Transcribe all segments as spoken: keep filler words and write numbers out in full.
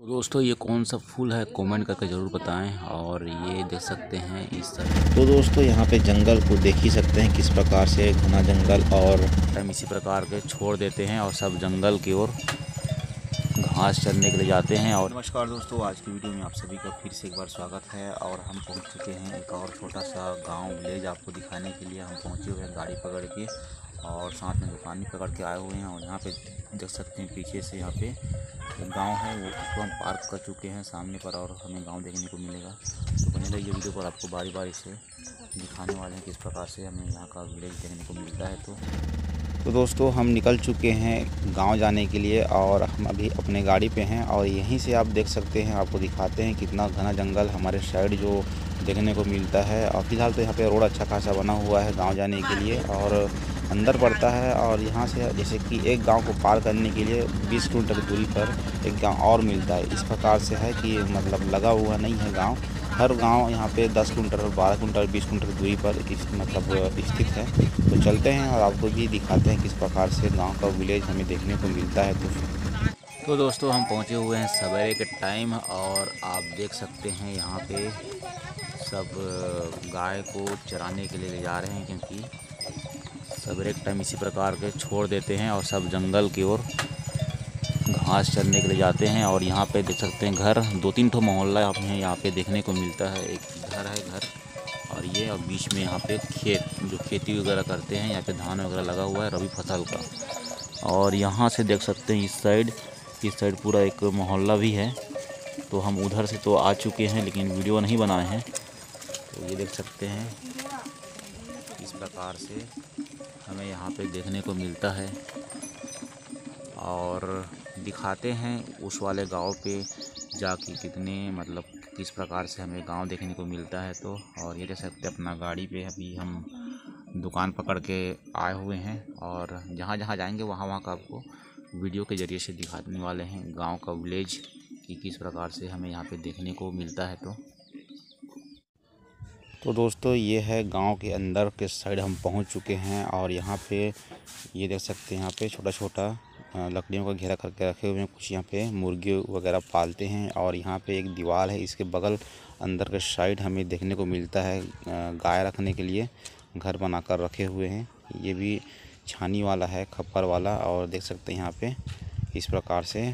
तो दोस्तों ये कौन सा फूल है कमेंट करके ज़रूर बताएं। और ये देख सकते हैं इस तरह, तो दोस्तों यहाँ पे जंगल को देख ही सकते हैं किस प्रकार से घना जंगल, और हम इसी प्रकार के छोड़ देते हैं और सब जंगल की ओर घास चरने के लिए जाते हैं। और नमस्कार दोस्तों, आज की वीडियो में आप सभी का फिर से एक बार स्वागत है। और हम पहुँच चुके हैं एक और छोटा सा गाँव विलेज आपको दिखाने के लिए। हम पहुँचे हुए हैं गाड़ी पकड़ के और साथ में दुकान भी पकड़ के आए हुए हैं। और यहाँ पे देख सकते हैं पीछे से यहाँ पे गांव है, वो उसको हम पार्क कर चुके हैं सामने पर, और हमें गांव देखने को मिलेगा। तो बने रहिए वीडियो पर, आपको बारी बारी से दिखाने वाले हैं किस प्रकार से हमें यहाँ का विलेज देखने को मिलता है। तो तो दोस्तों हम निकल चुके हैं गाँव जाने के लिए और हम अभी अपने गाड़ी पर हैं। और यहीं से आप देख सकते हैं, आपको दिखाते हैं कितना घना जंगल हमारे साइड जो देखने को मिलता है। और फिलहाल तो यहाँ पर रोड अच्छा खासा बना हुआ है गाँव जाने के लिए और अंदर पड़ता है। और यहाँ से जैसे कि एक गांव को पार करने के लिए बीस किलोमीटर की दूरी पर एक गांव और मिलता है। इस प्रकार से है कि मतलब लगा हुआ नहीं है गांव, हर गांव यहाँ पे दस किलोमीटर, बारह किलोमीटर, बीस किलोमीटर की दूरी पर इस मतलब स्थित है। तो चलते हैं और आपको भी दिखाते हैं किस प्रकार से गाँव का विलेज हमें देखने को मिलता है। तो तो दोस्तों हम पहुँचे हुए हैं सवेरे के टाइम और आप देख सकते हैं यहाँ पर सब गाय को चराने के लिए ले जा रहे हैं, क्योंकि सवेरे एक टाइम इसी प्रकार के छोड़ देते हैं और सब जंगल की ओर घास चरने के लिए जाते हैं। और यहाँ पे देख सकते हैं घर दो तीन ठो मोहल्ला हमें यहाँ पे देखने को मिलता है। एक घर है घर और ये, और बीच में यहाँ पे खेत जो खेती वगैरह करते हैं, यहाँ पे धान वगैरह लगा हुआ है रबी फसल का। और यहाँ से देख सकते हैं इस साइड इस साइड पूरा एक मोहल्ला भी है। तो हम उधर से तो आ चुके हैं लेकिन वीडियो नहीं बनाए हैं। तो ये देख सकते हैं इस प्रकार से हमें यहाँ पे देखने को मिलता है। और दिखाते हैं उस वाले गांव पे जाके कितने मतलब किस प्रकार से हमें गांव देखने को मिलता है। तो और ये देख सकते हैं अपना गाड़ी पे अभी हम दुकान पकड़ के आए हुए हैं। और जहाँ जहाँ जाएंगे वहाँ वहाँ का आपको वीडियो के ज़रिए से दिखाने वाले हैं गांव का विलेज कि किस प्रकार से हमें यहाँ पे देखने को मिलता है। तो तो दोस्तों ये है गांव के अंदर के साइड हम पहुंच चुके हैं। और यहाँ पे ये देख सकते हैं यहाँ पे छोटा छोटा लकड़ियों का घेरा करके रखे हुए हैं, कुछ यहाँ पे मुर्गी वगैरह पालते हैं। और यहाँ पे एक दीवार है, इसके बगल अंदर के साइड हमें देखने को मिलता है गाय रखने के लिए घर बनाकर रखे हुए हैं। ये भी छानी वाला है, खप्पर वाला। और देख सकते हैं यहाँ पर इस प्रकार से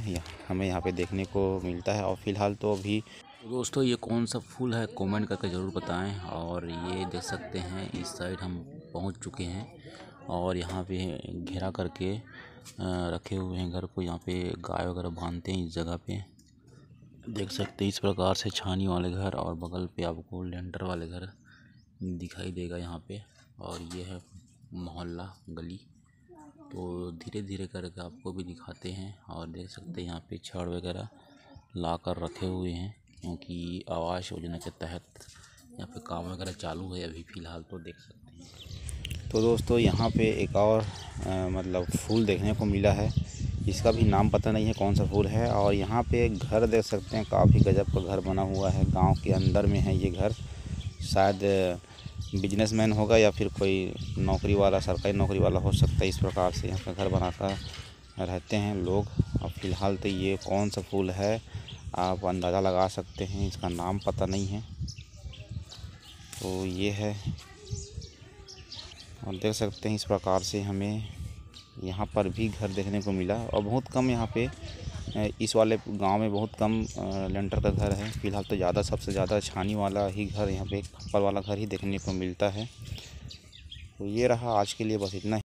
हमें यहाँ पर देखने को मिलता है। और फिलहाल तो अभी दोस्तों ये कौन सा फूल है कमेंट करके ज़रूर बताएं। और ये देख सकते हैं इस साइड हम पहुंच चुके हैं और यहाँ पे घेरा करके रखे हुए हैं घर को। यहाँ पे गाय वगैरह बांधते हैं इस जगह पे, देख सकते हैं इस प्रकार से छानी वाले घर। और बगल पे आपको लेंटर वाले घर दिखाई देगा यहाँ पे। और ये है मोहल्ला गली, तो धीरे धीरे करके आपको भी दिखाते हैं। और देख सकते हैं यहाँ पर छड़ वगैरह ला कर रखे हुए हैं, क्योंकि आवास योजना के तहत यहाँ पे काम वगैरह चालू है अभी फ़िलहाल। तो देख सकते हैं। तो दोस्तों यहाँ पे एक और आ, मतलब फूल देखने को मिला है, इसका भी नाम पता नहीं है कौन सा फूल है। और यहाँ पे एक घर देख सकते हैं, काफ़ी गजब का घर बना हुआ है, गांव के अंदर में है ये घर। शायद बिजनेसमैन होगा या फिर कोई नौकरी वाला, सरकारी नौकरी वाला हो सकता है। इस प्रकार से यहाँ का घर बनाकर रहते हैं लोग। और फिलहाल तो ये कौन सा फूल है आप अंदाज़ा लगा सकते हैं, इसका नाम पता नहीं है। तो ये है, और देख सकते हैं इस प्रकार से हमें यहाँ पर भी घर देखने को मिला। और बहुत कम यहाँ पे इस वाले गांव में बहुत कम लेंटर का घर है फ़िलहाल तो। ज़्यादा सबसे ज़्यादा छानी वाला ही घर यहाँ पे, खप्पर वाला घर ही देखने को मिलता है। तो ये रहा आज के लिए बस इतना ही।